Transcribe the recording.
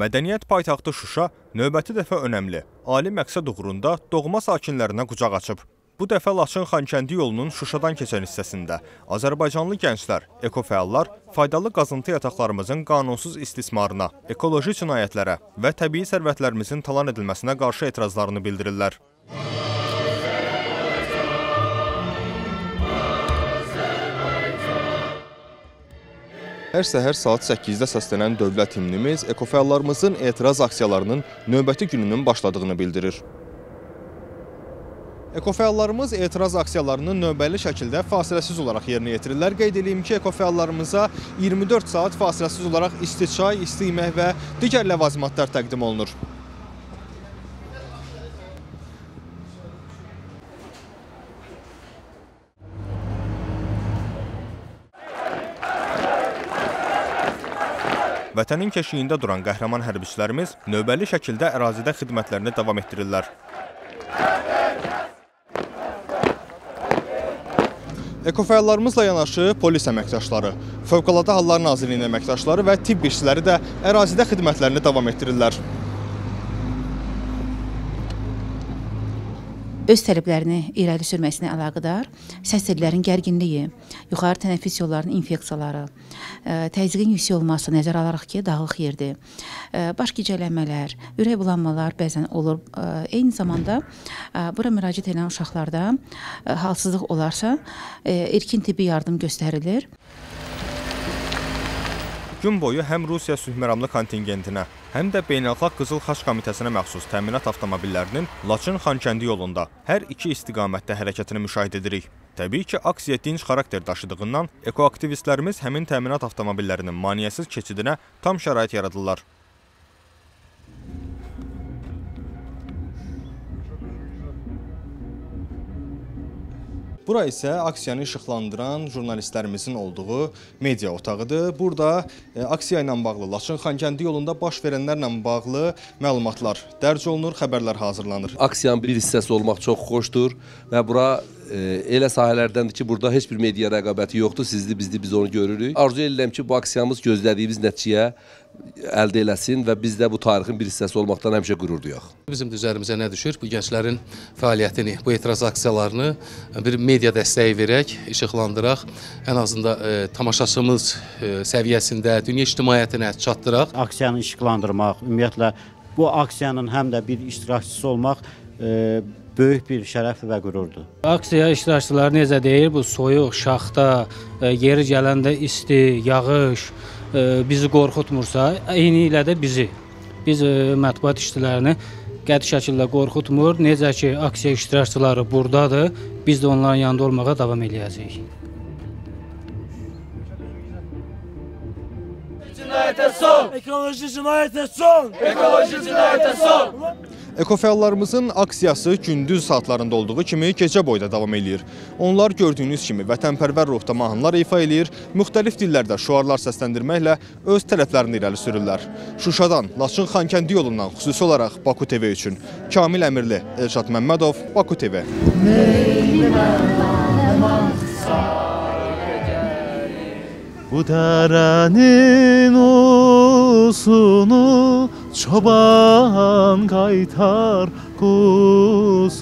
Mədəniyyət paytaxtı Şuşa növbəti dəfə önəmli, ali məqsəd uğrunda doğma sakinlərinə qucaq açıb. Bu dəfə Laçın-Xankəndi yolunun Şuşadan keçən hissəsində Azərbaycanlı gənclər, ekofəallar faydalı qazıntı yataqlarımızın qanunsuz istismarına, ekoloji cinayətlərə və təbii sərvətlərimizin talan edilməsinə qarşı etirazlarını bildirirlər. Hər səhər saat 8-də səslənən dövlət himnimiz ekofəallarımızın etiraz aksiyalarının növbəti gününün başladığını bildirir. Ekofəallarımız etiraz aksiyalarını növbəli şəkildə fasiləsiz olaraq yerinə yetirirlər. Qeyd edeyim ki, ekofəallarımıza 24 saat fasiləsiz olaraq isti çay, isti yemək və digər ləvazimatlar təqdim olunur. Vətənin keşiyində duran qəhrəman hərbiçilərimiz növbəli şəkildə ərazidə xidmətlərini davam etdirirlər. Ekofəallarımızla yanaşı polis əməkdaşları, Fövqəladə Hallar Nazirliyinin əməkdaşları və tibb işçiləri də ərazidə xidmətlərini davam etdirirlər. Öz tələblərini irəli sürməsinə əlaqədar səs tellərin gərginliyi, yuxarı tənəffüs yollarının infeksiyaları, təzyiqin yüksək olması nəzərə alaraq ki, dağlıq yerdir, baş gicələnmələr, ürək bulanmalar bəzən olur. Eyni zamanda bura müraciət edən uşaqlarda halsızlıq olarsa, erkin tibbi yardım göstərilir. Gün boyu həm Rusiya Sühümranlı kontingentinə, həm də Beynəlxalq Qızıl Xaç Komitəsinə məxsus təminat avtomobillərinin Laçın-Xankəndi yolunda hər iki istiqamətdə hərəkətini müşahidə edirik. Təbii ki, aksiya dinc xarakter daşıdığından ekoaktivistlərimiz həmin təminat avtomobillərinin maneəsiz keçidinə tam şərait yaradırlar. Bura isə aksiyanı işıqlandıran jurnalistlərimizin olduğu media otağıdır. Burada aksiya ilə bağlı, Laçın-Xankəndi yolunda baş verənlərlə bağlı məlumatlar dərc olunur, xəbərlər hazırlanır. Aksiyanın bir hissəsi olmaq çox xoşdur və bura elə sahələrdəndir ki, burada heç bir media rəqabəti yoxdur, sizli bizli biz onu görürük. Arzu edirəm ki, bu aksiyamız gözlədiyimiz nəticəyə əldə eləsin və biz də bu tarixin bir hissəsi olmaqdan həmişə qürur duyaq. Bizim də üzərimizə nə düşür? Bu gənclərin fəaliyyətini, bu etiraz aksiyalarını bir media dəstəyi verək, işıqlandıraq, ən azından tamaşaçımız səviyyəsində dünya ictimaiyyətinə çatdıraq. Aksiyanı işıqlandırmaq, ümumiyyətlə bu aksiyanın həm də bir iştirakçısı olmaq böyük bir şərəf və qürurdur. Aksiya iştirakçıları necə deyir? Bu soyuq, şaxta, yeri gələndə isti, yağış bizi qorxutmursa, eyni ilə də bizi. Biz mətbuat işçilərini qəti şəkildə qorxutmur. Necə ki, aksiya iştirakçıları buradadır, biz də onların yanında olmağa davam edəcəyik. Cinayətə son! Ekoloji cinayətə son! Ekoloji cinayətə son! Ekofəallarımızın aksiyası gündüz saatlarında olduğu kimi gecə boyda davam edir. Onlar gördüyünüz kimi vətənpərvər ruhda mahnılar ifa edir, müxtəlif dillərdə şüarlar səsləndirməklə öz tərəflərini irəli sürürlər. Şuşadan, Laçın-Xankəndi yolundan xüsusi olaraq Baku TV üçün Kamil Əmirli, Elşad Məmmadov, Baku TV. Bu daranın osunu çoban qaytar qusunu.